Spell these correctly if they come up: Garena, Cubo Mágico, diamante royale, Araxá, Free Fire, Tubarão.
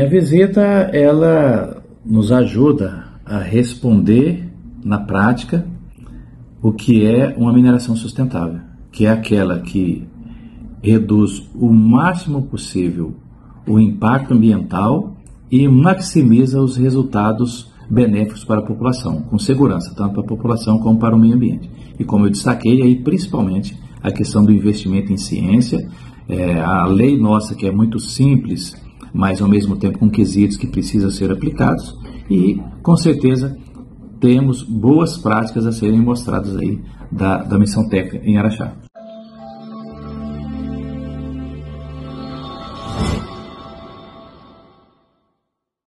A visita, ela nos ajuda a responder na prática o que é uma mineração sustentável, que é aquela que reduz o máximo possível o impacto ambiental e maximiza os resultados benéficos para a população, com segurança, tanto para a população como para o meio ambiente. E como eu destaquei aí, principalmente a questão do investimento em ciência, a lei nossa, que é muito simples, mas ao mesmo tempo com quesitos que precisam ser aplicados, e com certeza temos boas práticas a serem mostradas aí da missão técnica em Araxá.